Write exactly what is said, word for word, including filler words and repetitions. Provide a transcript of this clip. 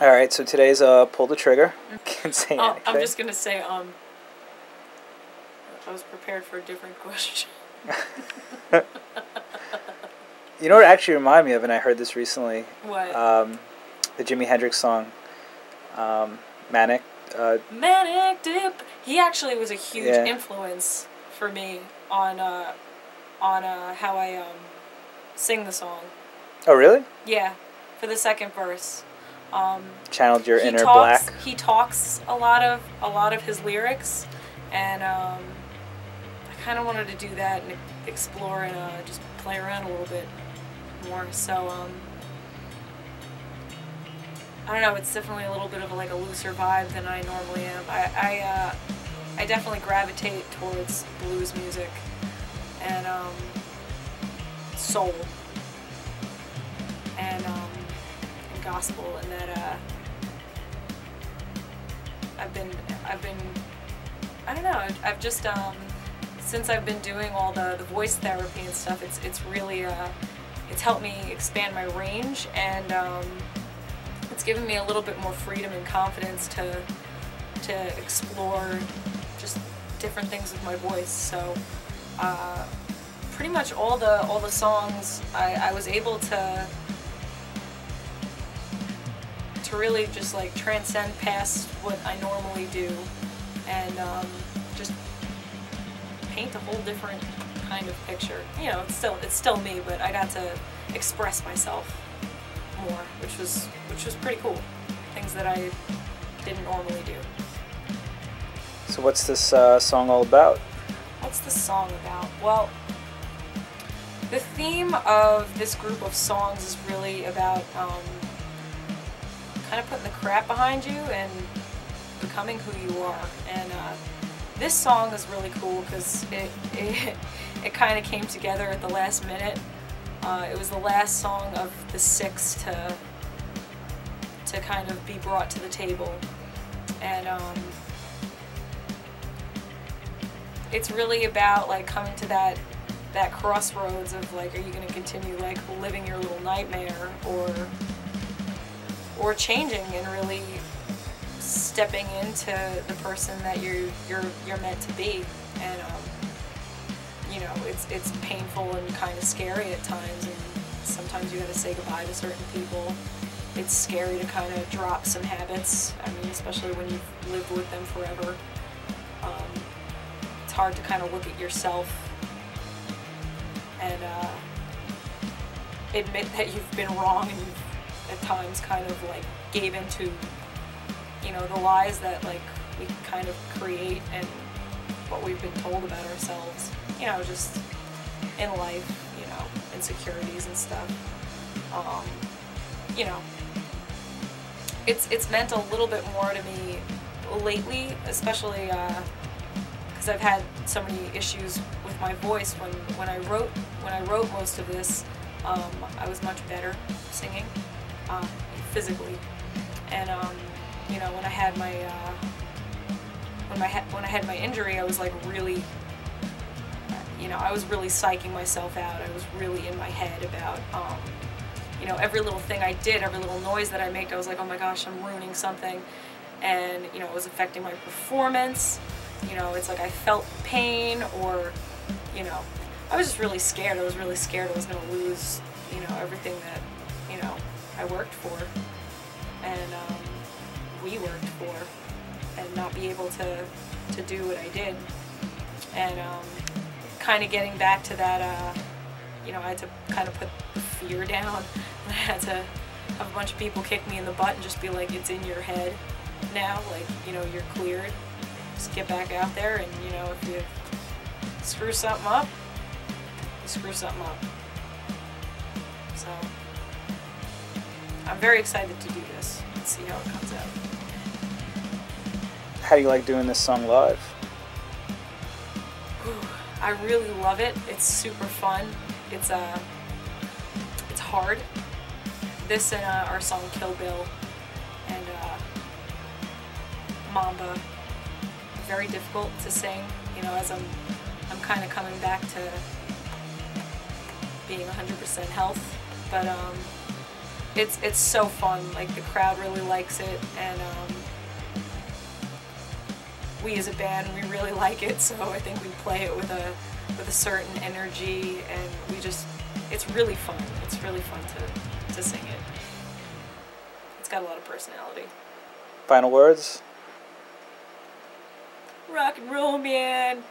All right, so today's uh, pull the trigger. Can't say oh, anything. I'm just gonna say um, I was prepared for a different question. You know what it actually reminded me of, and I heard this recently. What? Um, the Jimi Hendrix song, um, Manic. Uh, Manic Dip. He actually was a huge yeah. influence for me on uh, on uh, how I um, sing the song. Oh really? Yeah, for the second verse. Um, Channeled your inner talks, black. He talks a lot of a lot of his lyrics, and um, I kind of wanted to do that and explore and uh, just play around a little bit more. So um, I don't know. It's definitely a little bit of a, like a looser vibe than I normally am. I I, uh, I definitely gravitate towards blues music and um, soul and. Um, Gospel, and that uh, I've been, I've been, I don't know, I've just, um, since I've been doing all the, the voice therapy and stuff, it's, it's really, uh, it's helped me expand my range, and um, it's given me a little bit more freedom and confidence to, to explore just different things with my voice, so uh, pretty much all the, all the songs, I, I was able to, to really just like transcend past what I normally do and um, just paint a whole different kind of picture. You know, it's still it's still me, but I got to express myself more, which was which was pretty cool. Things that I didn't normally do. So what's this uh, song all about? What's this song about? Well, the theme of this group of songs is really about um, kind of putting the crap behind you and becoming who you are. And uh, this song is really cool because it, it, it kind of came together at the last minute. Uh, it was the last song of the six to, to kind of be brought to the table. And um, it's really about like coming to that, that crossroads of like, are you going to continue like living your little nightmare or or changing and really stepping into the person that you're you're you're meant to be, and um, you know it's it's painful and kind of scary at times, and sometimes you got to say goodbye to certain people. It's scary to kind of drop some habits. I mean, especially when you've lived with them forever, um, it's hard to kind of look at yourself and uh, admit that you've been wrong and you've at times kind of like gave into, you know, the lies that like we kind of create and what we've been told about ourselves, you know, just in life, you know, insecurities and stuff. Um, you know, it's it's meant a little bit more to me lately, especially uh, because I've had so many issues with my voice. When when I wrote when I wrote most of this, um, I was much better singing. Uh, physically, and um, you know, when I had my uh, when my when I had my injury, I was like really, you know, I was really psyching myself out. I was really in my head about, um, you know, every little thing I did, every little noise that I made. I was like, oh my gosh, I'm ruining something, and you know, it was affecting my performance. You know, it's like I felt pain, or you know, I was just really scared. I was really scared I was gonna lose, you know, everything that you know. I worked for, and um, we worked for, and not be able to, to do what I did, and um, kind of getting back to that, uh, you know, I had to kind of put the fear down, and I had to have a bunch of people kick me in the butt and just be like, it's in your head now, like, you know, you're cleared, just get back out there, and, you know, if you screw something up, you screw something up, so... I'm very excited to do this and see how it comes out. How do you like doing this song live? Ooh, I really love it. It's super fun. It's uh, it's hard. This and uh, our song Kill Bill and uh, Mamba. Very difficult to sing. You know, as I'm, I'm kind of coming back to being one hundred percent health, but um. it's it's so fun. Like, the crowd really likes it, and um, we as a band, we really like it. So I think we play it with a with a certain energy, and we just it's really fun. It's really fun to to sing it. It's got a lot of personality. Final words. Rock and roll, man.